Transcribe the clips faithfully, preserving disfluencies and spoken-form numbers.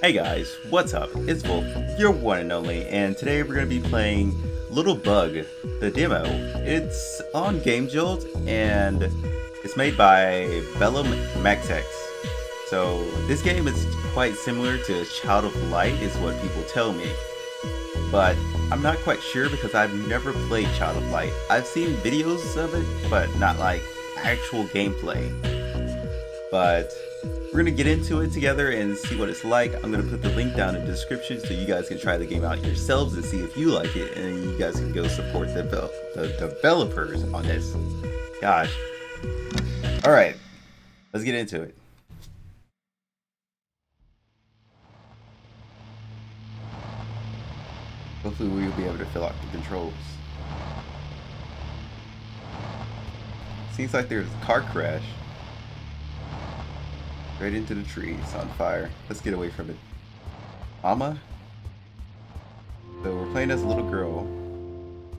Hey guys, what's up? It's Volf, your one and only, and today we're going to be playing Little Bug, the demo. It's on Game Jolt, and it's made by LazyVolf. So this game is quite similar to Child of Light, is what people tell me. But I'm not quite sure because I've never played Child of Light. I've seen videos of it, but not like actual gameplay. But we're gonna get into it together and see what it's like. I'm gonna put the link down in the description so you guys can try the game out yourselves and see if you like it, and you guys can go support the, the developers on this. Gosh. All right, let's get into it. Hopefully we'll be able to fill out the controls. Seems like there's a car crash. Right into the tree, it's on fire. Let's get away from it. Mama? So we're playing as a little girl.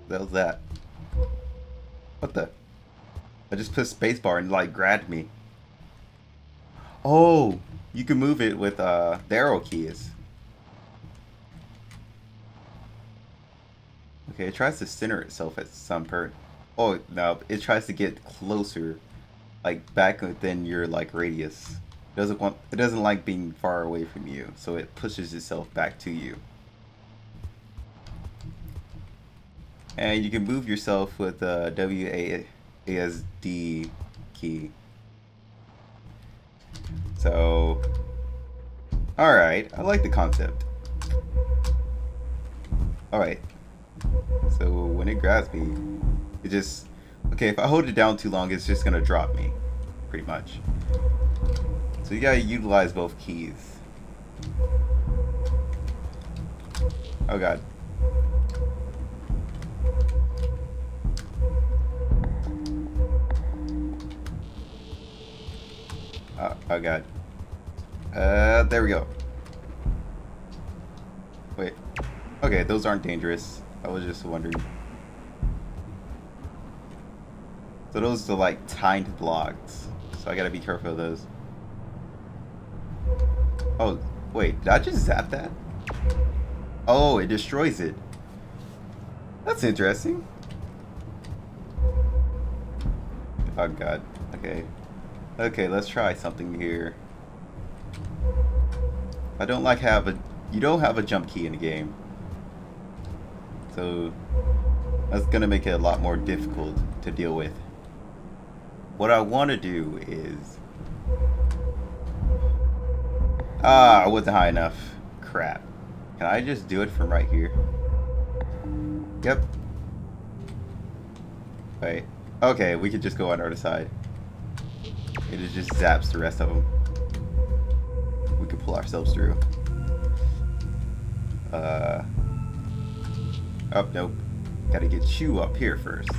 That was that. What the? I just put spacebar and like grabbed me. Oh! You can move it with uh, the arrow keys. Okay, it tries to center itself at some part. Oh, no, it tries to get closer. Like back within your like radius. Doesn't want it doesn't like being far away from you, so it pushes itself back to you. And you can move yourself with the W A S D key. So, all right, I like the concept. All right, so when it grabs me, it just okay. If I hold it down too long, it's just gonna drop me, pretty much. So you gotta utilize both keys. Oh god. Oh, oh god. Uh, there we go. Wait. Okay, those aren't dangerous. I was just wondering. So those are like timed blocks. So I gotta be careful of those. Oh, wait, did I just zap that? Oh, it destroys it. That's interesting. Oh god, okay. Okay, let's try something here. I don't like have a, you don't have a jump key in the game. So, that's gonna make it a lot more difficult to deal with. What I wanna do is, ah, I wasn't high enough. Crap. Can I just do it from right here? Yep. Wait. Okay, we could just go on our other side. It just zaps the rest of them. We could pull ourselves through. Uh. Oh, nope. Gotta get you up here first.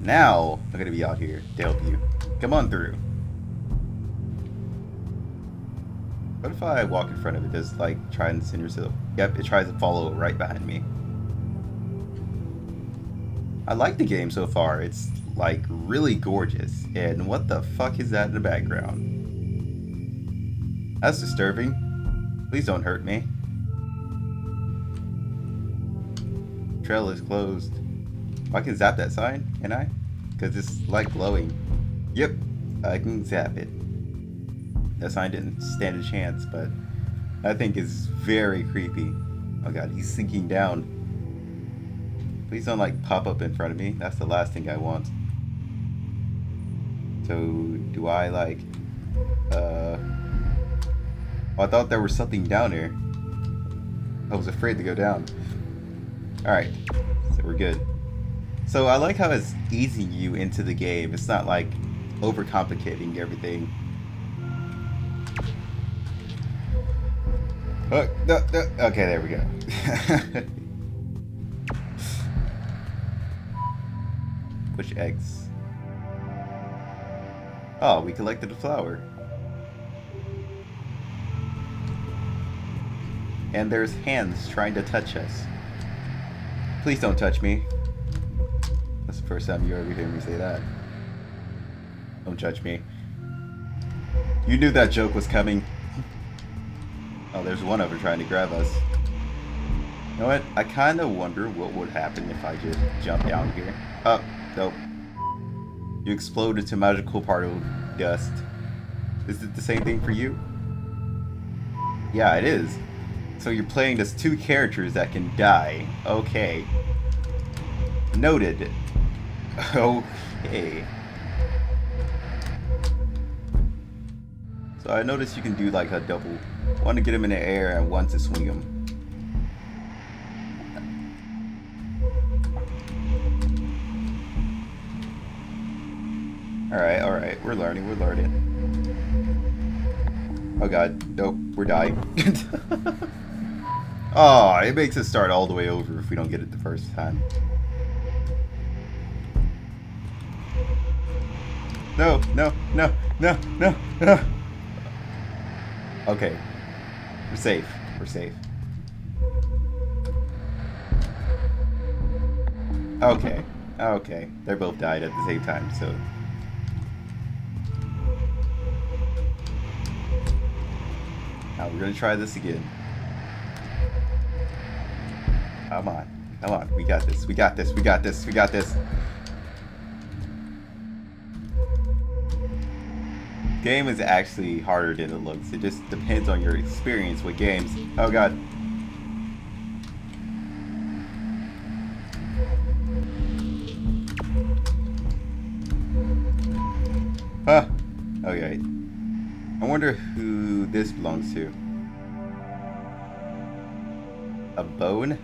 Now, I'm gonna be out here to help you. Come on through. What if I walk in front of it? Does like try and send yourself? Yep, it tries to follow right behind me. I like the game so far. It's like really gorgeous. And what the fuck is that in the background? That's disturbing. Please don't hurt me. Trail is closed. Oh, I can zap that sign, can I? Because it's like glowing. Yep, I can zap it. That sign didn't stand a chance, but I think it's very creepy. Oh god, he's sinking down. Please don't like pop up in front of me. That's the last thing I want. So do I like uh oh, I thought there was something down here. I was afraid to go down. Alright, so we're good. So I like how it's easing you into the game. It's not like overcomplicating everything. Oh, no, no. Okay, there we go. Push X. Oh, we collected a flower. And there's hands trying to touch us. Please don't touch me. That's the first time you ever hear me say that. Don't touch me. You knew that joke was coming. Oh Oh, there's one over trying to grab us. You know what? I kind of wonder what would happen if I just jumped down here. Oh, nope. You explode into magical particle dust. Is it the same thing for you? Yeah, it is. So you're playing as two characters that can die. Okay. Noted. Okay. So I noticed you can do like a double. One to get him in the air and one to swing him. Alright, alright. We're learning, we're learning. Oh god. Nope. We're dying. Oh, it makes us start all the way over if we don't get it the first time. No, no, no, no, no, no. Okay. We're safe. We're safe. Okay. Okay. They both died at the same time, so... Now we're gonna try this again. Come on. Come on. We got this. We got this. We got this. We got this. Game is actually harder than it looks. It just depends on your experience with games. Oh god. Huh. Okay. I wonder who this belongs to. A bone?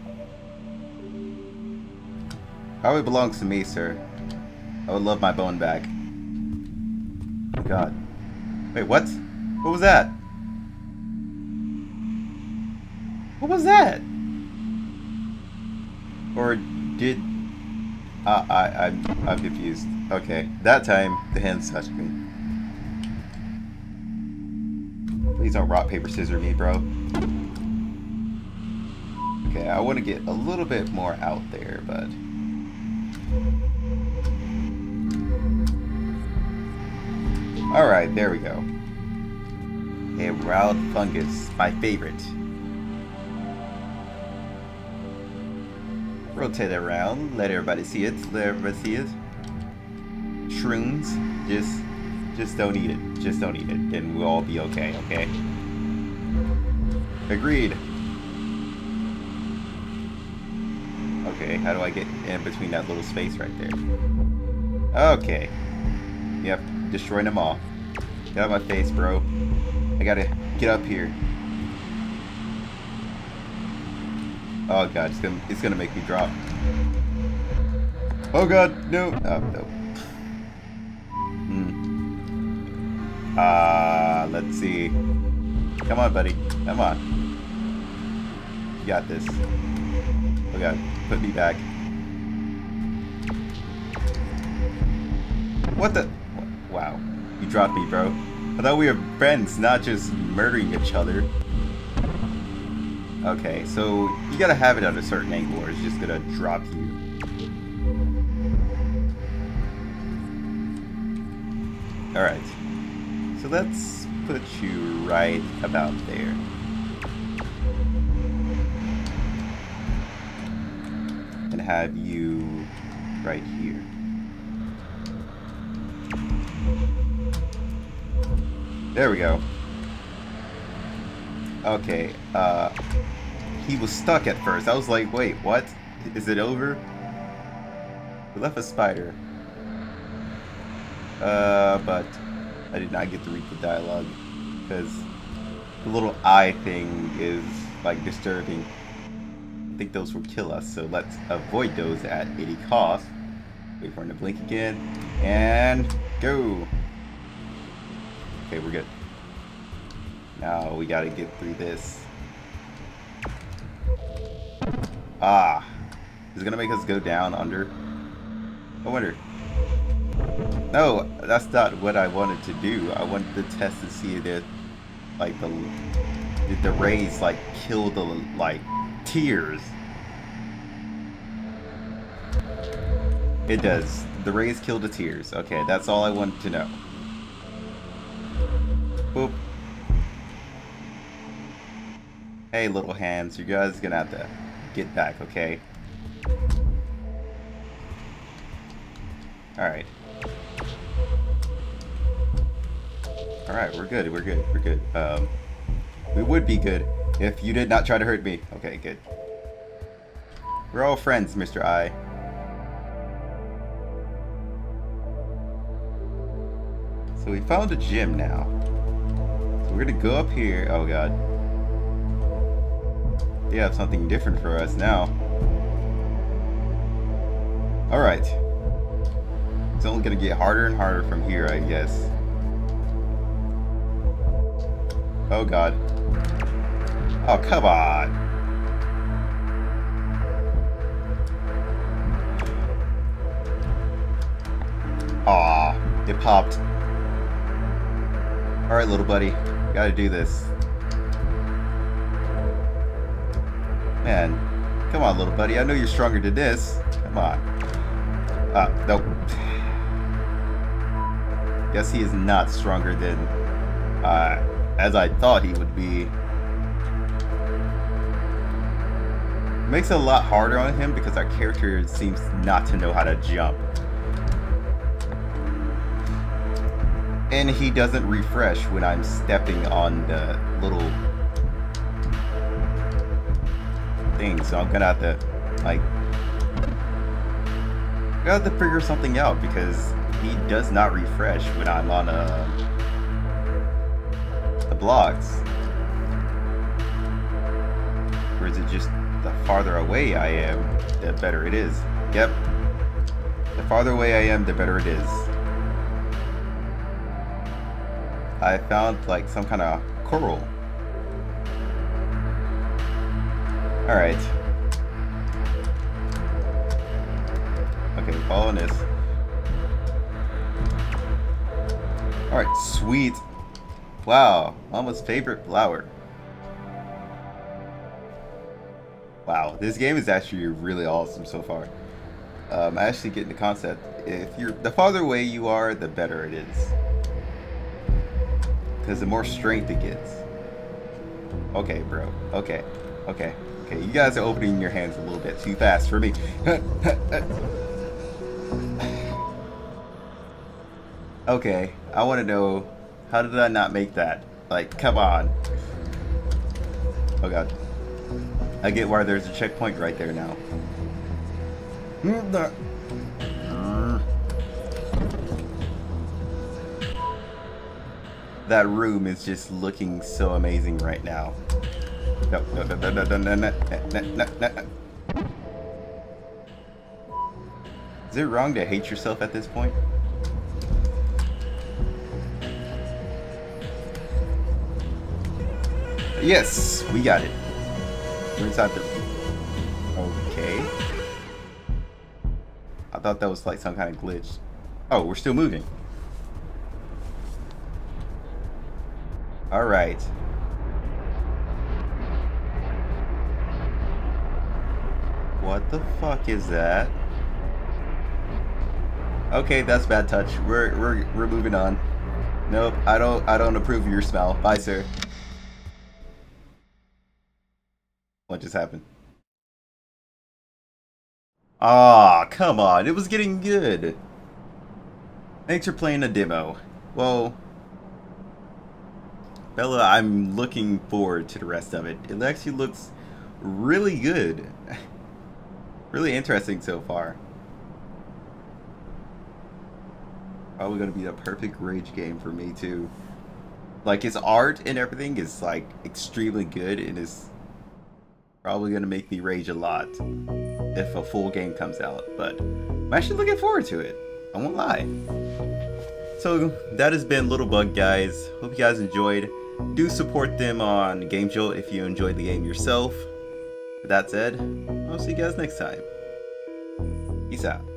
Probably belongs to me, sir. I would love my bone back. Oh god. Wait, what? What was that? What was that? Or did... Uh, I, I, I'm, I'm confused. Okay, that time, the hands touched me. Please don't rock, paper, scissors me, bro. Okay, I want to get a little bit more out there, but... Alright, there we go. A wild fungus, my favorite. Rotate around, let everybody see it, let everybody see it. Shrooms, just, just don't eat it, just don't eat it, and we'll all be okay, okay? Agreed. Okay, how do I get in between that little space right there? Okay. Yep. Destroying them all. Get out of my face, bro. I gotta get up here. Oh god, it's gonna, it's gonna make me drop. Oh god, no. Oh, no. Hmm. Ah, uh, let's see. Come on, buddy. Come on. You got this. Oh god, put me back. What the... Wow, you dropped me, bro. I thought we were friends, not just murdering each other. Okay, so you gotta have it at a certain angle or it's just gonna drop you. Alright, so let's put you right about there. And have you right here. There we go. Okay, uh... He was stuck at first. I was like, wait, what? Is it over? We left a spider. Uh, but... I did not get to read the dialogue. Because... The little eye thing is, like, disturbing. I think those will kill us, so let's avoid those at any cost. Wait for him to blink again. And... Go! Okay, we're good. Now we gotta get through this. Ah. Is it gonna make us go down under? I wonder. No, that's not what I wanted to do. I wanted to test to see that, like, the did the rays, like, kill the, like, tears. It does. The rays kill the tears. Okay, that's all I wanted to know. Boop. Sorry, little hands. You guys are gonna have to get back, okay? Alright. Alright, we're good, we're good, we're good. Um, we would be good if you did not try to hurt me. Okay, good. We're all friends, Mister I. So we found a gym now. So we're gonna go up here. Oh god. They have something different for us now. Alright. It's only gonna get harder and harder from here, I guess. Oh god. Oh, come on. Aw, it popped. Alright, little buddy, gotta do this. Man, come on, little buddy, I know you're stronger than this. Come on. Ah, uh, nope. Guess he is not stronger than, uh, as I thought he would be. It makes it a lot harder on him because our character seems not to know how to jump. And he doesn't refresh when I'm stepping on the little thing, so I'm gonna have to, like, I'm gonna have to figure something out because he does not refresh when I'm on uh, the blocks. Or is it just the farther away I am, the better it is? Yep. The farther away I am, the better it is. I found like some kind of coral. Alright. Okay, following this. Alright, sweet. Wow, Mama's favorite flower. Wow, this game is actually really awesome so far. Um, I actually get the concept. If you're the farther away you are, the better it is. Because the more strength it gets. Okay, bro. Okay. Okay. Okay. You guys are opening your hands a little bit too fast for me. Okay. I want to know, how did I not make that? Like, come on. Oh, God. I get why there's a checkpoint right there now. That room is just looking so amazing right now. No, no, no, no, no, no, no, no, no, no. Is it wrong to hate yourself at this point? Yes, we got it. We're inside the... Okay. I thought that was like some kind of glitch. Oh, we're still moving. All right. What the fuck is that? Okay, that's bad touch. We're we're we're moving on. Nope, I don't I don't approve of your smell. Bye, sir. What just happened? Ah, come on. It was getting good. Thanks for playing a demo. Well, Bella, I'm looking forward to the rest of it. It actually looks really good. Really interesting so far. Probably gonna be the perfect rage game for me too. Like, its art and everything is like extremely good and is probably gonna make me rage a lot if a full game comes out, but I'm actually looking forward to it. I won't lie. So that has been Little Bug, guys. Hope you guys enjoyed. Do support them on Game Jolt if you enjoyed the game yourself. With that said, I'll see you guys next time. Peace out.